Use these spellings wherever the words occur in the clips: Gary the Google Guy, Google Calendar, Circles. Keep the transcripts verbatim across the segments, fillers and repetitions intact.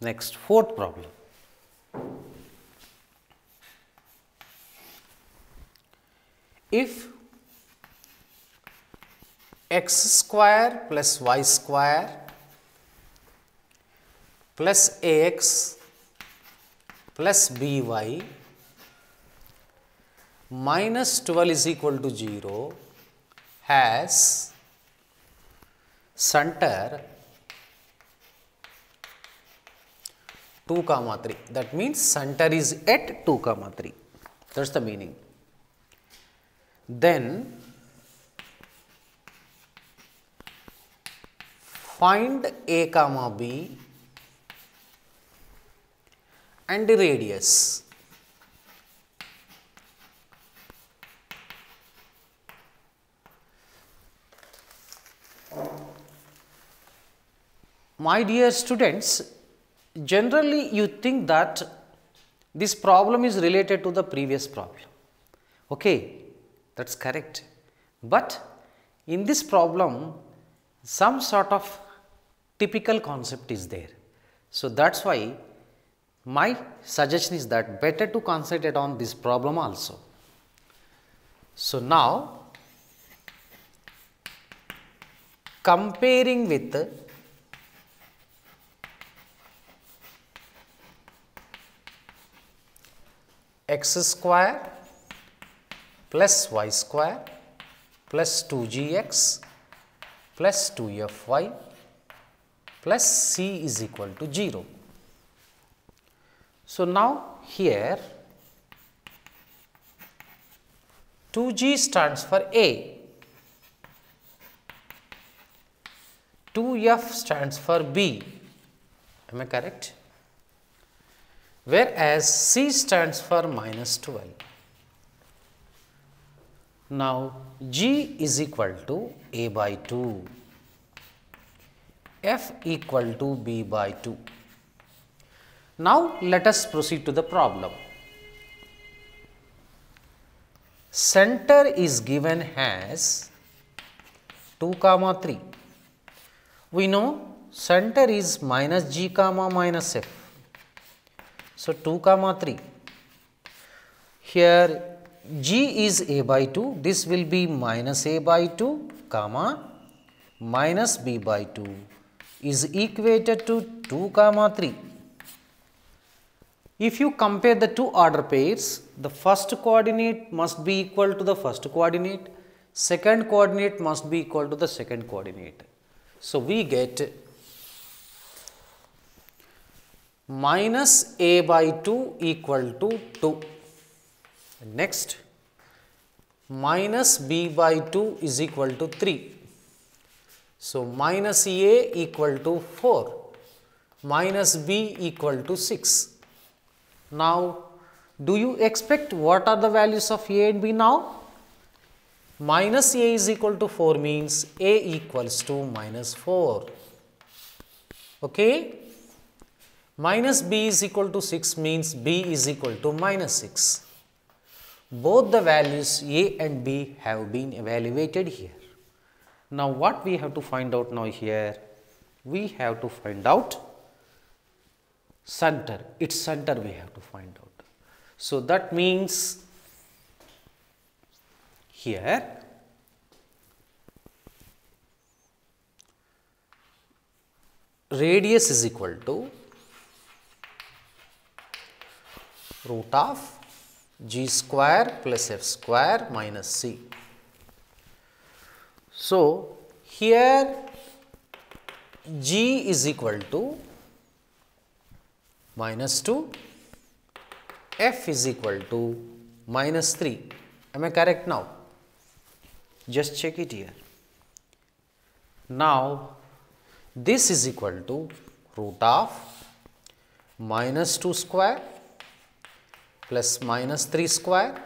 Next, fourth problem. If x square plus y square plus ax plus by minus twelve is equal to zero has center two comma three, that means center is at two comma three, that is the meaning. Then find a comma b and the radius. My dear students, generally you think that this problem is related to the previous problem. Okay, that is correct. But in this problem, some sort of typical concept is there. So, that is why my suggestion is that better to concentrate on this problem also. So, now comparing with x square plus y square plus two g x plus two f y plus c is equal to zero. So, now here two g stands for A, two f stands for B, am I correct? Whereas c stands for minus twelve. Now, g is equal to a by two, f equal to b by two. Now, let us proceed to the problem. Center is given as two comma three. We know center is minus g comma minus f. So, two comma three. Here g is a by two, this will be minus a by two comma minus b by two is equated to two comma three. If you compare the two order pairs, the first coordinate must be equal to the first coordinate, second coordinate must be equal to the second coordinate. So, we get minus a by two equal to two. Next, minus b by two is equal to three. So, minus a equal to four, minus b equal to six. Now, do you expect what are the values of a and b now? Minus a is equal to four means a equals to minus four. Okay? Minus b is equal to six means b is equal to minus six. Both the values a and b have been evaluated here. Now, what we have to find out now here? We have to find out center, its center we have to find out. So, that means here radius is equal to root of g square plus f square minus c. So, here g is equal to minus two, f is equal to minus three. Am I correct now? Just check it here. Now, this is equal to root of minus two square plus minus three square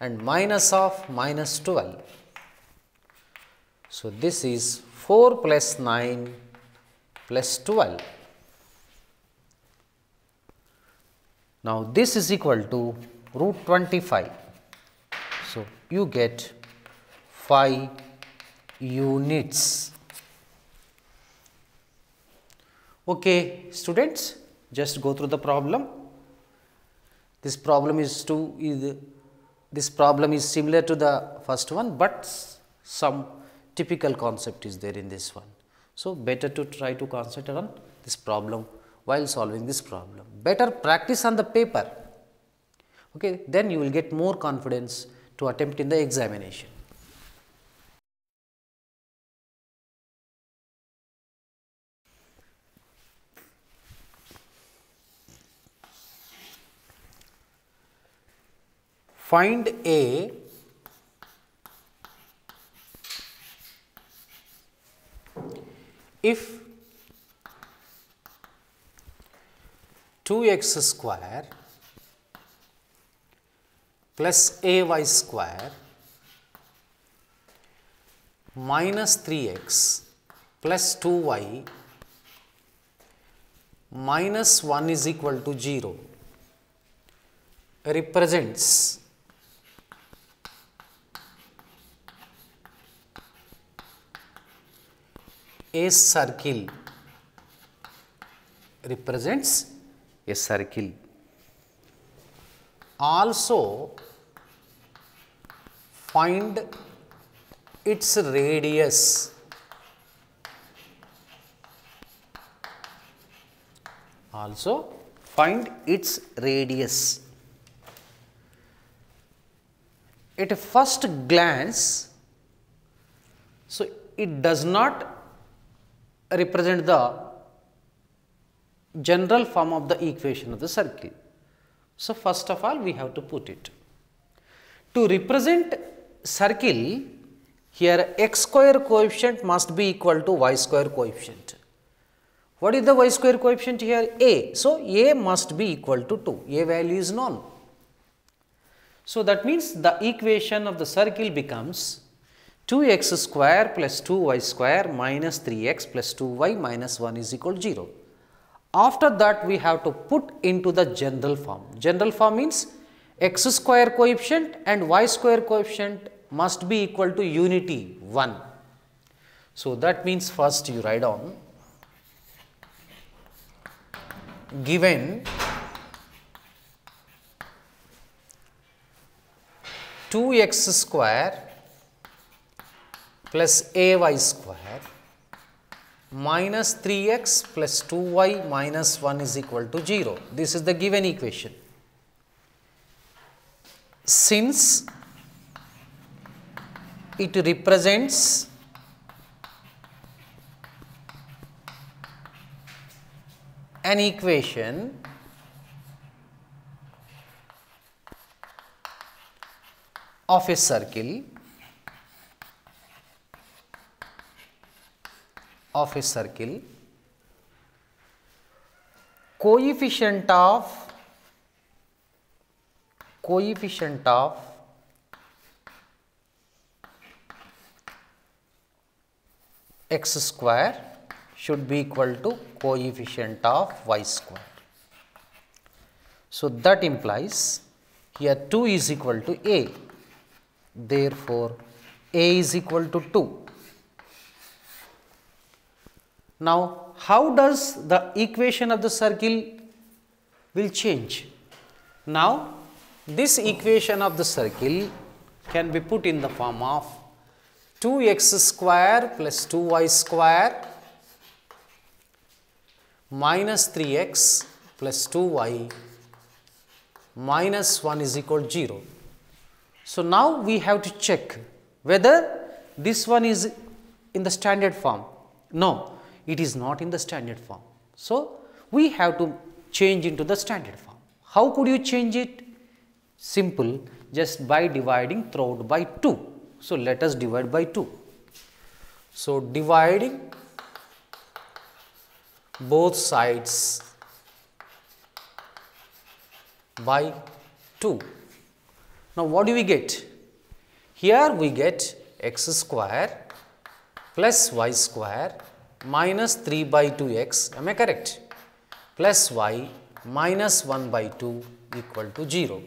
and minus of minus twelve. So, this is four plus nine plus twelve. Now, this is equal to root twenty-five. So, you get five units. Okay, students, just go through the problem. This problem is to is this problem is similar to the first one, but some typical concept is there in this one. So, better to try to concentrate on this problem while solving this problem. Better practice on the paper. Okay, then you will get more confidence to attempt in the examination. Find a if two x square plus a y square minus three x plus two y minus one is equal to zero represents a circle represents a circle. Also, find its radius. Also, find its radius. At a first glance, so it does not represent the general form of the equation of the circle. So, first of all we have to put it. To represent circle, here x square coefficient must be equal to y square coefficient. What is the y square coefficient here? A. So, A must be equal to two, A value is known. So, that means the equation of the circle becomes two x square plus two y square minus three x plus two y minus one is equal to zero. After that, we have to put into the general form. General form means x square coefficient and y square coefficient must be equal to unity one. So, that means first you write down given two x square plus a y square minus three x plus two y minus one is equal to zero. This is the given equation. Since it represents an equation of a circle, of a circle, coefficient of coefficient of x square should be equal to coefficient of y square. So, that implies here two is equal to a, therefore, a is equal to two. Now, how does the equation of the circle will change? Now, this equation of the circle can be put in the form of two x square plus two y square minus three x plus two y minus one is equal to zero. So, now we have to check whether this one is in the standard form. No. It is not in the standard form. So, we have to change into the standard form. How could you change it? Simple, just by dividing throughout by two. So, let us divide by two. So, dividing both sides by two. Now, what do we get? Here we get x square plus y square minus three by two x, am I correct, plus y minus one by two equal to zero.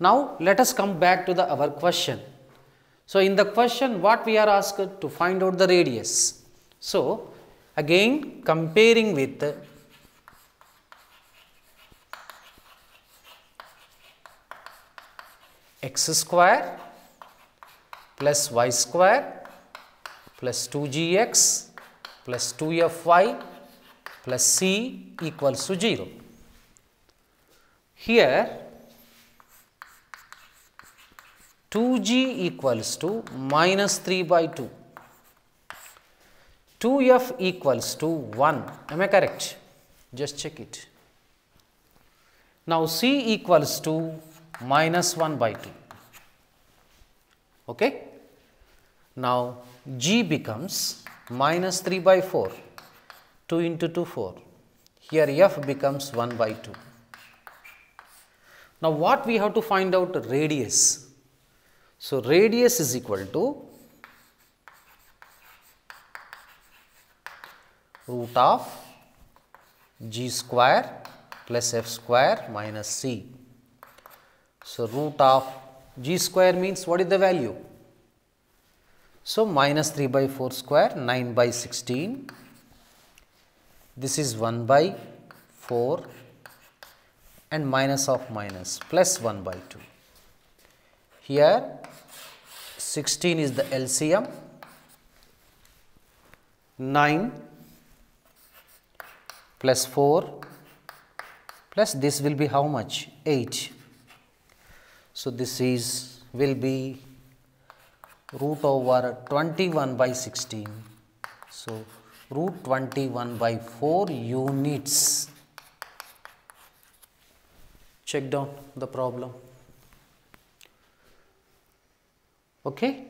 Now, let us come back to the our question. So, in the question what we are asked to find out the radius. So, Again, comparing with x square plus y square plus two g x plus two f y plus c equals to zero. Here, two g equals to minus three by two, two f equals to one. Am I correct? Just check it. Now, c equals to minus one by two. Okay? Now, g becomes minus three by four, two into two, four. Here f becomes one by two. Now, what we have to find out? Radius. So, radius is equal to root of g square plus f square minus c. So, root of g square means what is the value? So, minus three by four square, nine by sixteen. This is one by four and minus of minus plus one by two. Here, sixteen is the L C M, nine plus four plus this will be how much? eight. So, this is will be root over twenty-one by sixteen. So, root twenty-one by four units. Check down the problem. Okay.